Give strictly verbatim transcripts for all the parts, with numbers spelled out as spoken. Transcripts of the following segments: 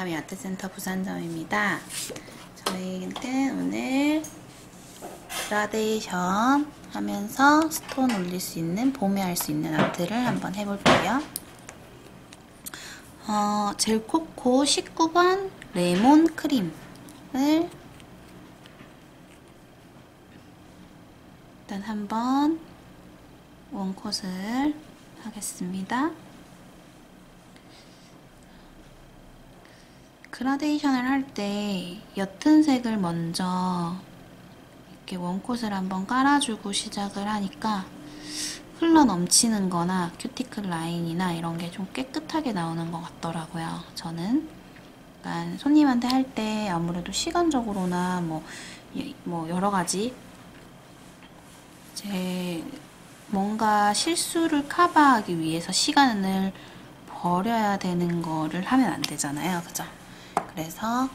상담 야트센터 부산점입니다. 저희는 오늘 그라데이션 하면서 스톤 올릴 수 있는, 봄에 할 수 있는 아트를 한번 해볼게요. 어, 젤코코 십구 번 레몬 크림을 일단 한번 원콧을 하겠습니다. 그라데이션을 할 때 옅은 색을 먼저 이렇게 원콧을 한번 깔아주고 시작을 하니까 흘러 넘치는 거나 큐티클 라인이나 이런 게 좀 깨끗하게 나오는 것 같더라고요. 저는 약간 손님한테 할 때 아무래도 시간적으로나 뭐, 뭐 여러 가지 제 뭔가 실수를 커버하기 위해서 시간을 버려야 되는 거를 하면 안 되잖아요. 그죠? 그래서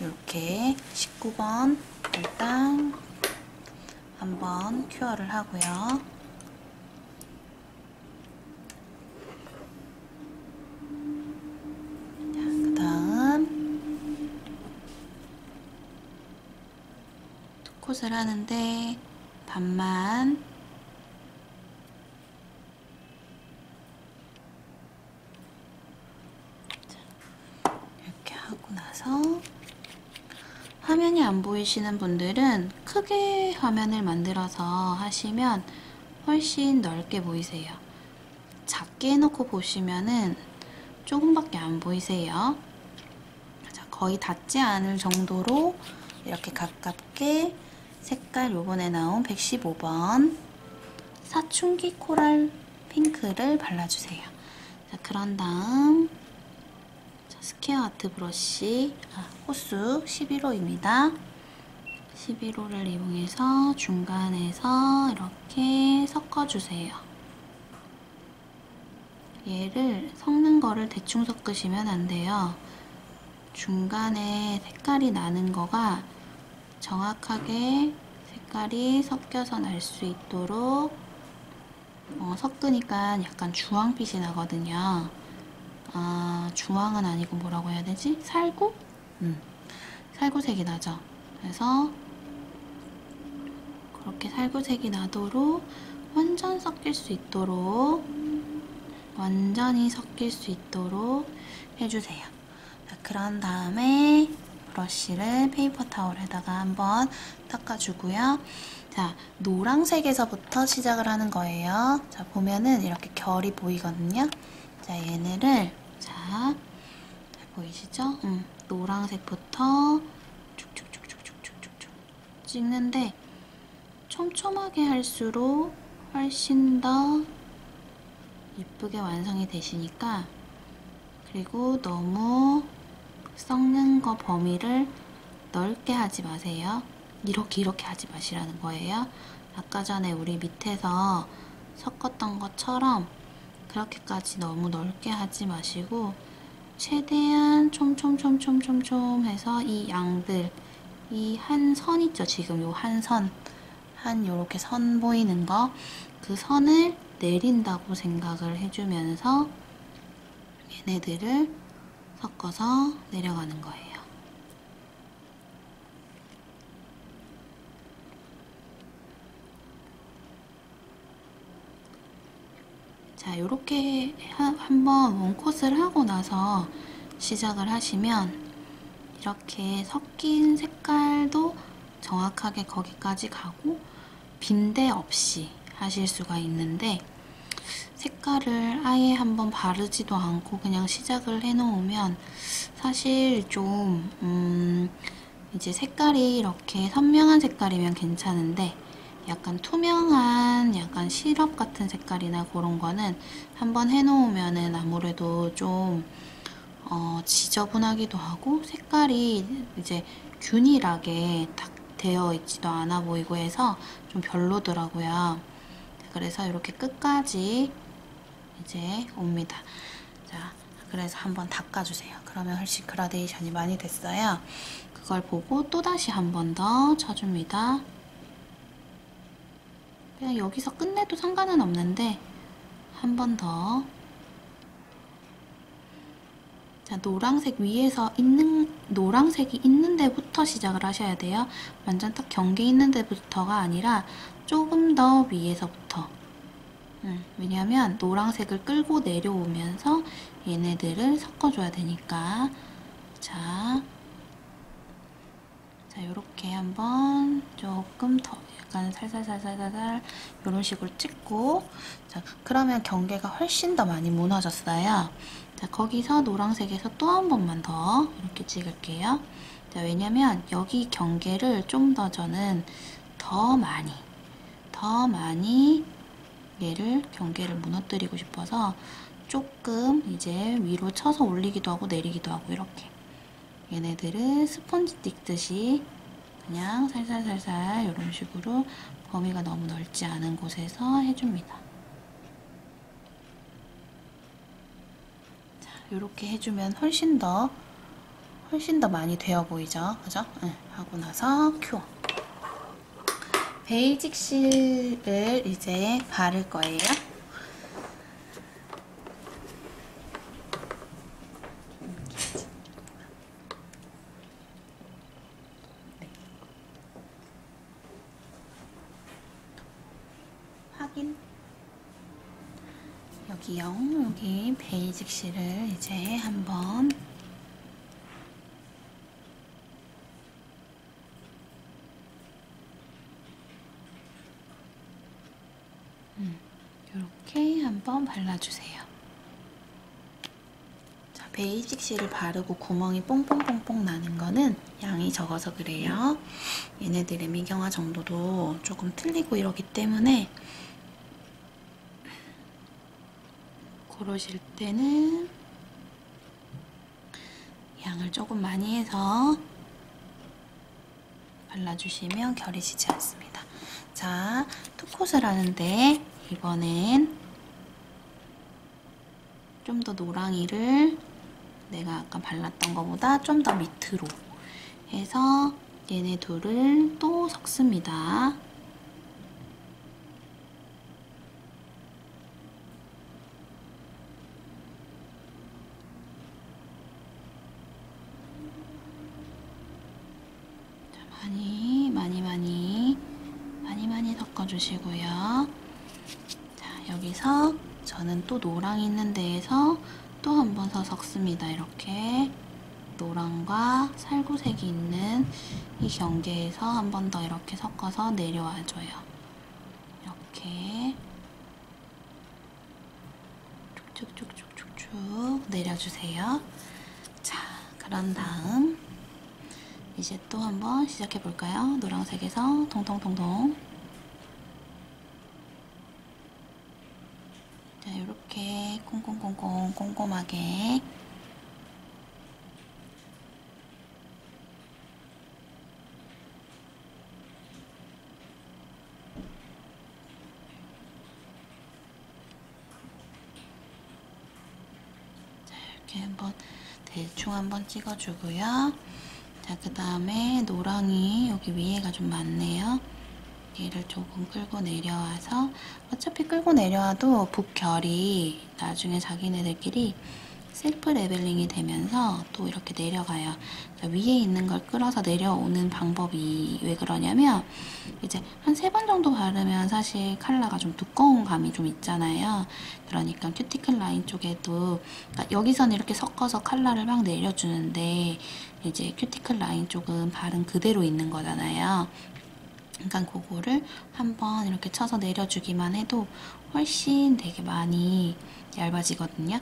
이렇게 십구 번 일단 한번 큐어를 하고요. 그 다음 두 콧을 하는데 반만 화면이 안 보이시는 분들은 크게 화면을 만들어서 하시면 훨씬 넓게 보이세요. 작게 해놓고 보시면은 조금밖에 안 보이세요. 거의 닿지 않을 정도로 이렇게 가깝게 색깔 요번에 나온 백십오 번 사춘기 코랄 핑크를 발라주세요. 자, 그런 다음 스퀘어 아트 브러쉬, 아, 호수 십일 호입니다. 십일 호를 이용해서 중간에서 이렇게 섞어주세요. 얘를 섞는 거를 대충 섞으시면 안 돼요. 중간에 색깔이 나는 거가 정확하게 색깔이 섞여서 날 수 있도록 어, 섞으니까 약간 주황빛이 나거든요. 아, 주황은 아니고 뭐라고 해야 되지? 살구? 음, 살구색이 나죠. 그래서 그렇게 살구색이 나도록 완전 섞일 수 있도록 완전히 섞일 수 있도록 해주세요. 자, 그런 다음에 브러쉬를 페이퍼 타올에다가 한번 닦아주고요. 자, 노란색에서부터 시작을 하는 거예요. 자, 보면은 이렇게 결이 보이거든요. 자, 얘네를 자, 잘 보이시죠? 음, 노란색부터 쭉쭉쭉쭉쭉쭉쭉 찍는데 촘촘하게 할수록 훨씬 더 예쁘게 완성이 되시니까, 그리고 너무 섞는 거 범위를 넓게 하지 마세요. 이렇게 이렇게 하지 마시라는 거예요. 아까 전에 우리 밑에서 섞었던 것처럼 그렇게까지 너무 넓게 하지 마시고 최대한 촘촘촘촘촘촘 해서 이 양들, 이 한 선 있죠? 지금 요 한 선, 한 요렇게 선 보이는 거, 그 선을 내린다고 생각을 해주면서 얘네들을 섞어서 내려가는 거예요. 자, 요렇게 한번 원콧을 하고 나서 시작을 하시면 이렇게 섞인 색깔도 정확하게 거기까지 가고 빈대 없이 하실 수가 있는데, 색깔을 아예 한번 바르지도 않고 그냥 시작을 해놓으면 사실 좀 음 이제 색깔이 이렇게 선명한 색깔이면 괜찮은데 약간 투명한 약간 시럽 같은 색깔이나 그런 거는 한번 해놓으면은 아무래도 좀 어, 지저분하기도 하고 색깔이 이제 균일하게 딱 되어 있지도 않아 보이고 해서 좀 별로더라고요. 그래서 이렇게 끝까지 이제 옵니다. 자, 그래서 한번 닦아주세요. 그러면 훨씬 그라데이션이 많이 됐어요. 그걸 보고 또 다시 한 번 더 쳐줍니다. 그냥 여기서 끝내도 상관은 없는데 한 번 더. 자, 노란색 위에서 있는, 노란색이 있는 데부터 시작을 하셔야 돼요. 완전 딱 경계 있는 데부터가 아니라 조금 더 위에서부터. 음, 왜냐하면 노란색을 끌고 내려오면서 얘네들을 섞어줘야 되니까. 자, 자, 요렇게 한번 조금 더 약간 살살살살살살 이런 식으로 찍고, 자, 그러면 경계가 훨씬 더 많이 무너졌어요. 자, 거기서 노란색에서 또 한 번만 더 이렇게 찍을게요. 자, 왜냐면 여기 경계를 좀 더 저는 더 많이, 더 많이 얘를 경계를 무너뜨리고 싶어서 조금 이제 위로 쳐서 올리기도 하고 내리기도 하고 이렇게. 얘네들은 스펀지 찍듯이 그냥 살살살살 이런 식으로 범위가 너무 넓지 않은 곳에서 해줍니다. 자, 이렇게 해주면 훨씬 더 훨씬 더 많이 되어 보이죠, 그죠? 응. 하고 나서 큐어. 베이직 실을 이제 바를 거예요. 여기요, 여기 베이직 실을 이제 한번 음, 이렇게 한번 발라주세요. 자, 베이직 실을 바르고 구멍이 뽕뽕뽕뽕 나는 거는 양이 적어서 그래요. 얘네들의 미경화 정도도 조금 틀리고 이러기 때문에 그러실 때는 양을 조금 많이 해서 발라주시면 결이 지지 않습니다. 자, 투콧을 하는데 이번엔 좀 더 노랑이를 내가 아까 발랐던 것보다 좀 더 밑으로 해서 얘네 둘을 또 섞습니다. 많이 많이 많이 많이 많이 섞어주시고요. 자, 여기서 저는 또 노랑 있는 데에서 또 한 번 더 섞습니다. 이렇게 노랑과 살구색이 있는 이 경계에서 한 번 더 이렇게 섞어서 내려와줘요. 이렇게 쭉쭉쭉쭉쭉쭉 내려주세요. 자, 그런 다음 이제 또 한번 시작해 볼까요? 노란색에서 동동동동. 자, 이렇게 콩콩콩콩 꼼꼼하게. 자, 이렇게 한번 대충 한번 찍어주고요. 자, 그 다음에 노랑이 여기 위에가 좀 많네요. 얘를 조금 끌고 내려와서, 어차피 끌고 내려와도 북결이 나중에 자기네들끼리 셀프 레벨링이 되면서 또 이렇게 내려가요. 자, 위에 있는 걸 끌어서 내려오는 방법이 왜 그러냐면, 이제 한 세 번 정도 바르면 사실 컬러가 좀 두꺼운 감이 좀 있잖아요. 그러니까 큐티클 라인 쪽에도, 그러니까 여기서는 이렇게 섞어서 컬러를 막 내려주는데, 이제 큐티클 라인 쪽은 바른 그대로 있는 거잖아요. 그러니까 그거를 한번 이렇게 쳐서 내려주기만 해도 훨씬 되게 많이 얇아지거든요.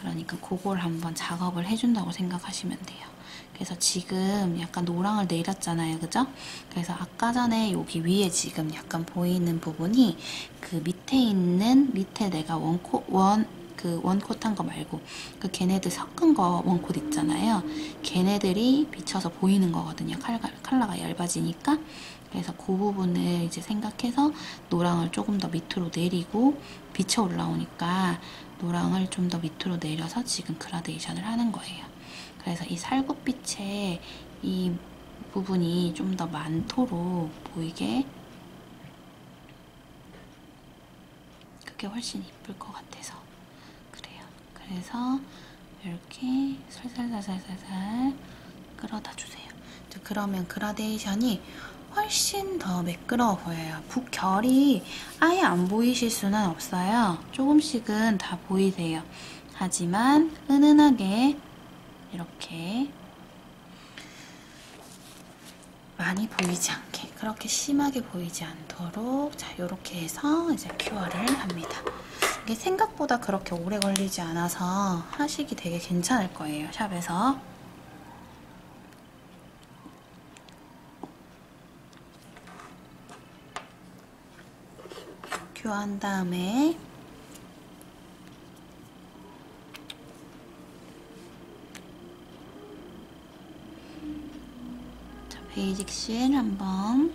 그러니까 그걸 한번 작업을 해준다고 생각하시면 돼요. 그래서 지금 약간 노랑을 내렸잖아요, 그죠? 그래서 아까 전에 여기 위에 지금 약간 보이는 부분이 그 밑에 있는, 밑에 내가 원코, 원, 그 원콧 한 거 말고 그 걔네들 섞은 거 원콧 있잖아요. 걔네들이 비쳐서 보이는 거거든요. 칼가, 컬러가 얇아지니까. 그래서 그 부분을 이제 생각해서 노랑을 조금 더 밑으로 내리고 비쳐 올라오니까 노랑을 좀 더 밑으로 내려서 지금 그라데이션을 하는 거예요. 그래서 이 살구빛의 이 부분이 좀 더 많도록 보이게, 그게 훨씬 이쁠 것 같아서 그래요. 그래서 이렇게 살살살살살살 끌어다 주세요. 그러면 그라데이션이 훨씬 더 매끄러워 보여요. 결이 아예 안 보이실 수는 없어요. 조금씩은 다 보이세요. 하지만 은은하게 이렇게 많이 보이지 않게, 그렇게 심하게 보이지 않도록, 자, 이렇게 해서 이제 큐어를 합니다. 이게 생각보다 그렇게 오래 걸리지 않아서 하시기 되게 괜찮을 거예요, 샵에서. 큐어한 다음에 베이직 실 한번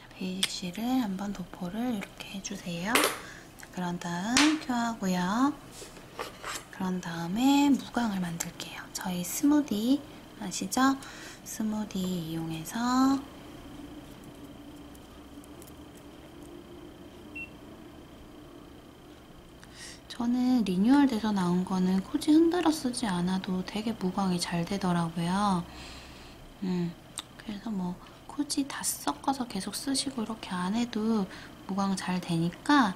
자, 베이직 실을 한번 도포를 이렇게 해주세요. 자, 그런 다음 큐어하고요. 그런 다음에 무광을 만들게요. 저희 스무디 아시죠? 스무디 이용해서 저는 리뉴얼 돼서 나온 거는 굳이 흔들어 쓰지 않아도 되게 무광이 잘 되더라고요. 음, 그래서 뭐 굳이 다 섞어서 계속 쓰시고 이렇게 안 해도 무광 잘 되니까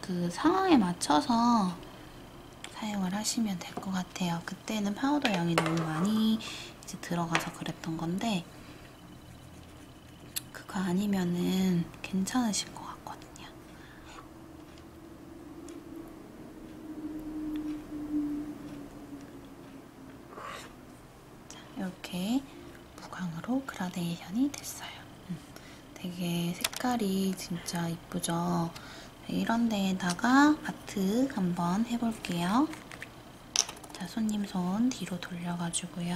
그 상황에 맞춰서 사용을 하시면 될 것 같아요. 그때는 파우더 양이 너무 많이 이제 들어가서 그랬던 건데 그거 아니면은 괜찮으실 것 같거든요. 자, 이렇게 무광으로 그라데이션이 됐어요. 음, 되게 색깔이 진짜 이쁘죠? 이런 데에다가 아트 한번 해볼게요. 자, 손님 손 뒤로 돌려가지고요.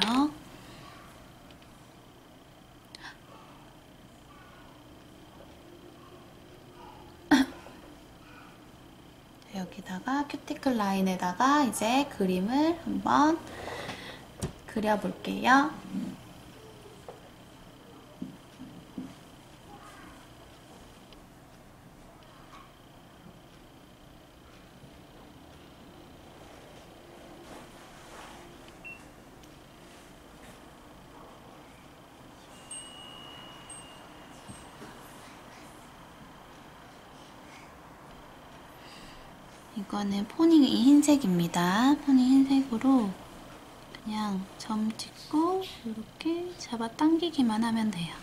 여기다가 큐티클 라인에다가 이제 그림을 한번 그려볼게요. 이거는 포닝이 흰색입니다. 포닝 흰색으로 그냥 점 찍고 이렇게 잡아당기기만 하면 돼요.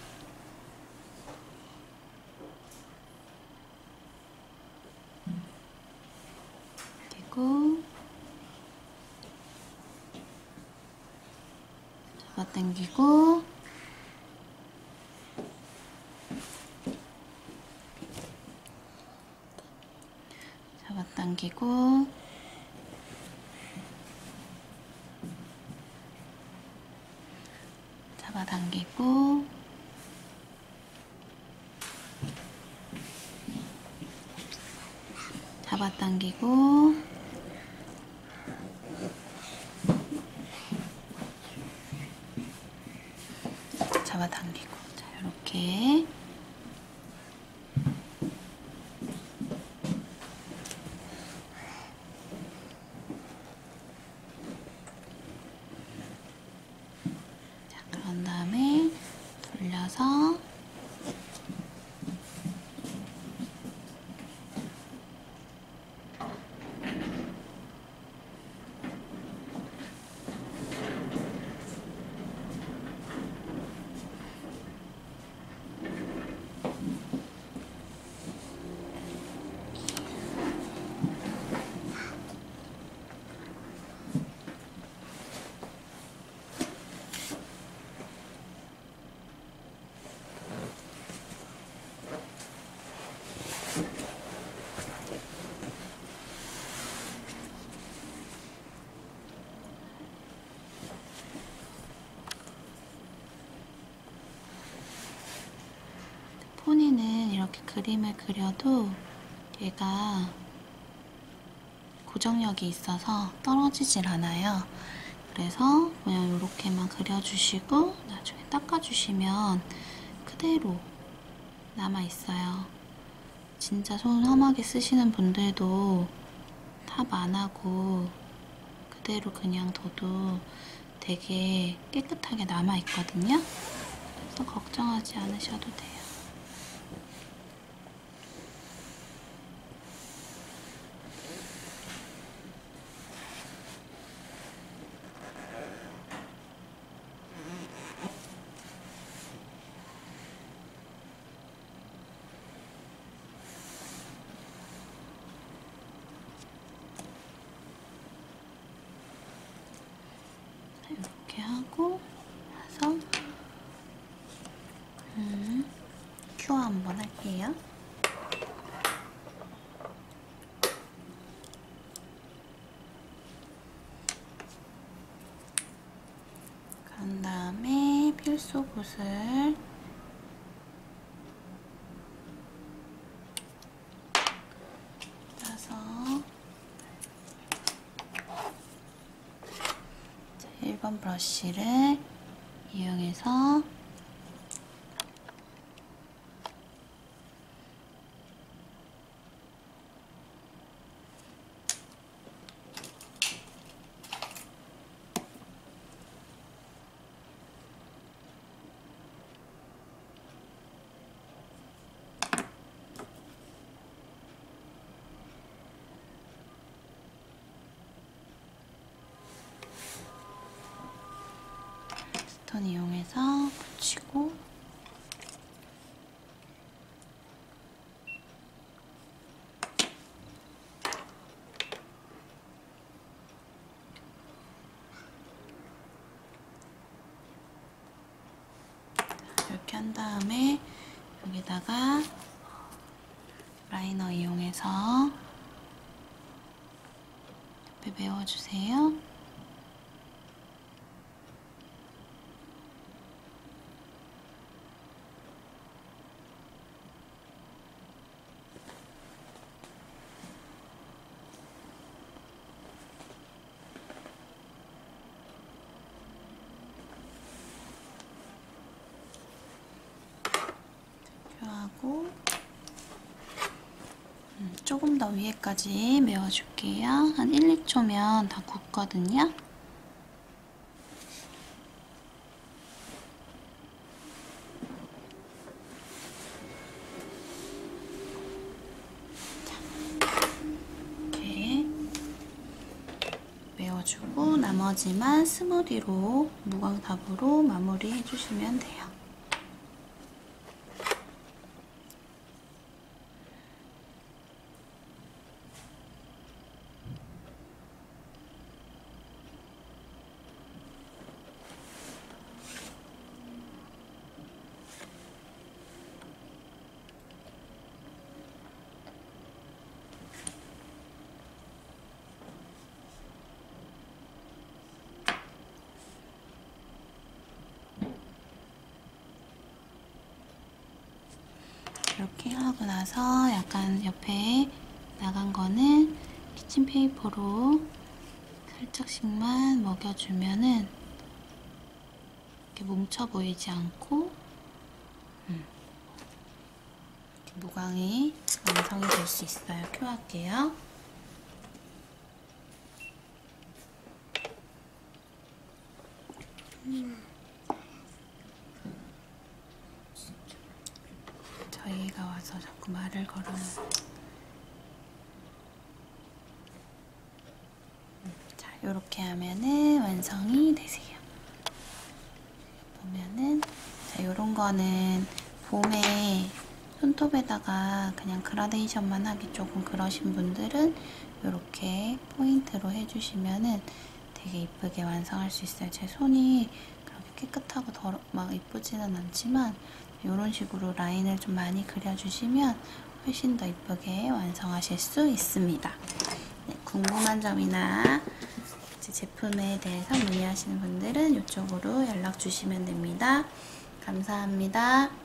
그리고 잡아당기고 당기고 잡아당기고 잡아당기고 잡아당기고. 자, 이렇게 포니는 이렇게 그림을 그려도 얘가 고정력이 있어서 떨어지질 않아요. 그래서 그냥 이렇게만 그려주시고 나중에 닦아주시면 그대로 남아있어요. 진짜 손 험하게 쓰시는 분들도 탑 안하고 그대로 그냥 둬도 되게 깨끗하게 남아있거든요. 그래서 걱정하지 않으셔도 돼요. 이렇게 하고 나서 음, 큐어 한번 할게요. 그런 다음에 필수붓을 일 번 브러쉬를 이용해서 이용해서 붙이고 이렇게 한 다음에 여기다가 라이너 이용해서 옆에 메워주세요. 조금 더 위에까지 메워줄게요. 한 일, 이 초면 다 굳거든요. 이렇게 메워주고 나머지만 스무디로 무광탑으로 마무리해주시면 돼요. 이렇게 하고 나서 약간 옆에 나간 거는 키친페이퍼로 살짝씩만 먹여주면은 이렇게 뭉쳐 보이지 않고 음. 이렇게 무광이 완성이 될 수 있어요. 큐어할게요. 음. 저희가 와서 자꾸 말을 걸어요. 자, 이렇게 하면은 완성이 되세요. 보면은 자, 요런 거는 봄에 손톱에다가 그냥 그라데이션만 하기 조금 그러신 분들은 이렇게 포인트로 해주시면은 되게 이쁘게 완성할 수 있어요. 제 손이 그렇게 깨끗하고 더러, 막 이쁘지는 않지만 이런 식으로 라인을 좀 많이 그려주시면 훨씬 더 이쁘게 완성하실 수 있습니다. 네, 궁금한 점이나 제 제품에 대해서 문의하시는 분들은 이쪽으로 연락 주시면 됩니다. 감사합니다.